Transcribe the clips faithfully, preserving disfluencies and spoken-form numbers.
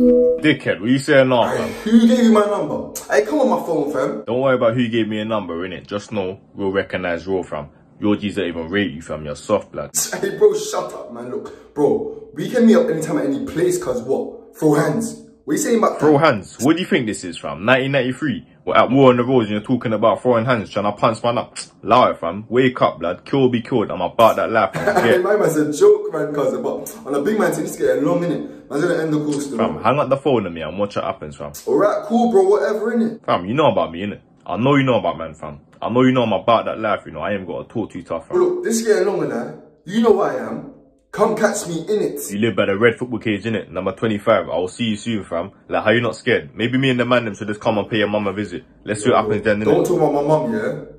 Dickhead, what you saying now, fam? Right, who gave you my number? Hey, come on my phone, fam. Don't worry about who gave me a number, innit? Just know we'll recognise raw, fam. Your G's don't even rate you, fam. You're soft, blood. Hey, bro, shut up, man. Look, bro, we can meet up anytime at any place, cause what? Throw hands. What are you saying about throw hands? What do you think this is, fam? nineteen ninety-three. We're at war on the roads and you're talking about throwing hands, trying to punch man up. Lie, fam. Wake up, blood. Kill be killed. I'm about that life, fam. Yeah. My man's a joke, man, cause but on a big man, this get a long minute. I'm gonna end the call still. Fam, hang up the phone on me and watch what happens, fam. Alright, cool, bro, whatever, innit? Fam, you know about me, innit? I know you know about man, fam. I know you know I'm about that life, you know. I ain't got to talk too tough, fam. Well, look, this is getting longer now. You know I am. Come catch me, innit? You live by the red football cage, innit? Number twenty-five. I'll see you soon, fam. Like, how you not scared? Maybe me and the man them should just come and pay your mum a visit. Let's yeah, see what bro. happens then, innit? Don't talk about my mum, yeah?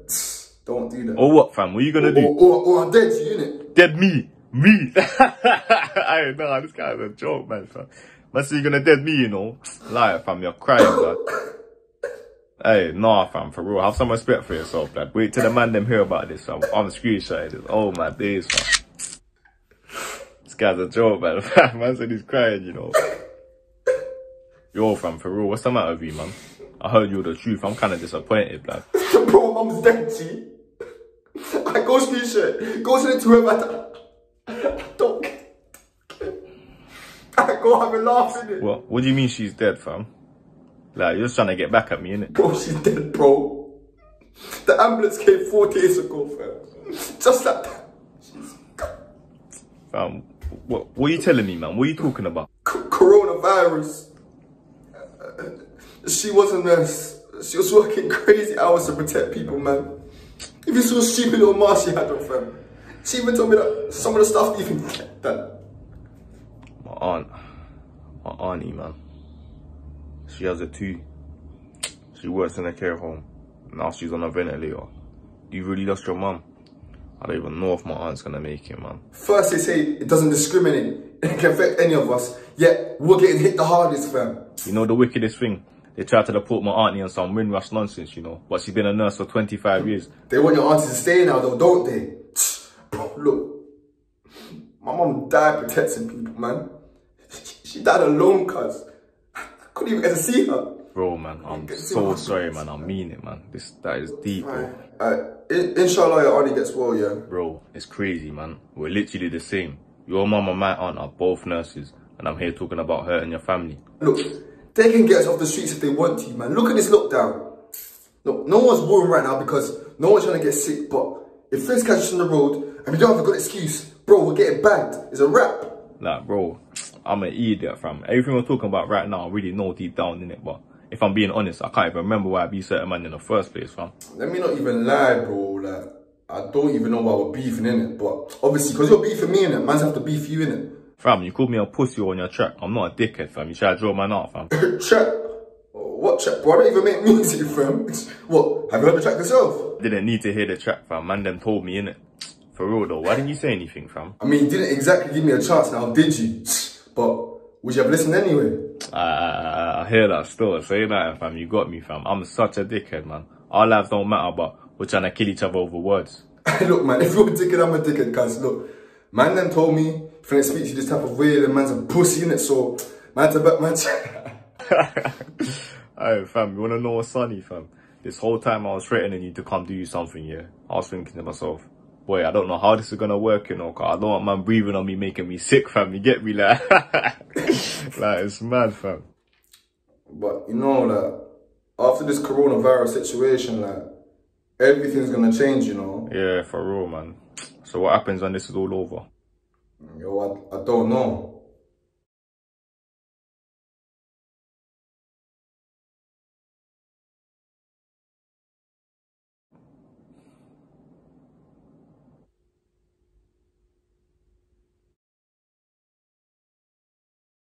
Don't do that. Or what, fam? What are you gonna or, do? Or, or, or I'm dead to you, innit? Dead me. Me. I know, this guy's a joke, man, fam. Man, so you're gonna dead me, you know? Liar, fam. You're crying, blood. Hey, nah, fam, for real. Have some respect for yourself, blood. Wait till the man them hear about this, fam. I'm screenshotting this. Oh, my days, fam. This guy's a joke, man. Man said he's crying, you know. Yo, fam, for real. What's the matter with you, man? I heard you the truth. I'm kind of disappointed, blood. Bro, mum's dead, G. I go screenshot. Go send it to whoever. Don't. I go have a laugh, innit? What? What do you mean she's dead, fam? Like, you're just trying to get back at me, innit? Bro, she's dead, bro. The ambulance came four days ago, fam. Just like that. She's fam, what, what are you telling me, man? What are you talking about? C coronavirus. Uh, she was a nurse. She was working crazy hours to protect people, man. If you saw a stupid little mask she had on, fam. She even told me that some of the stuff even get done. My aunt, my auntie, man, she has it too. She works in a care home. Now she's on a ventilator. Do you really lost your mum? I don't even know if my aunt's gonna make it, man. First they say it doesn't discriminate. It can affect any of us. Yet we're getting hit the hardest, fam. You know the wickedest thing? They tried to deport my auntie on some Windrush nonsense, you know. But she's been a nurse for twenty-five years. They want your auntie to stay now though, don't they? Look, my mum died protecting people, man. She died alone, cuz. I couldn't even get to see her. Bro, man, I'm so sorry, man. I mean it, man. This that is deep, bro. Uh, in inshallah, your auntie gets well, yeah. Bro, it's crazy, man. We're literally the same. Your mum and my aunt are both nurses, and I'm here talking about her and your family. Look, they can get us off the streets if they want to, man. Look at this lockdown. Look, no one's worrying right now because no one's trying to get sick, but if things catch us on the road, and we don't have a good excuse, bro, we're getting banned. It's a wrap. Like, bro, I'm an idiot, fam. Everything we're talking about right now, I really know deep down in it, but if I'm being honest, I can't even remember why I be certain man in the first place, fam. Let me not even lie, bro. Like, I don't even know why we're beefing in it, but obviously, because you're beefing me in it, man's have to beef you in it. Fam, you called me a pussy on your track. I'm not a dickhead, fam. You try to draw man out, fam. Track? What track, bro? I don't even make music, fam. What? Have you heard the track yourself? I didn't need to hear the track, fam. Man, them told me in it. For real though, why didn't you say anything, fam? I mean, you didn't exactly give me a chance now, did you? But would you have listened anyway? I, I, I hear that still. Say that, fam. You got me, fam. I'm such a dickhead, man. Our lives don't matter, but we're trying to kill each other over words. Look, man, if you're a dickhead, I'm a dickhead, cuz. Look, man then told me, if I didn't speak to you this type of way, then man's a pussy, innit? So, man to back, man to... Hey, fam, you wanna know what's sunny, fam? This whole time I was threatening you to come do you something, yeah? I was thinking to myself, boy, I don't know how this is gonna work, you know, cause I don't want man breathing on me making me sick, fam. You get me, like, like it's mad, fam. But you know, like, after this coronavirus situation, like, everything's gonna change, you know. Yeah, for real, man. So what happens when this is all over? Yo, I, I don't know.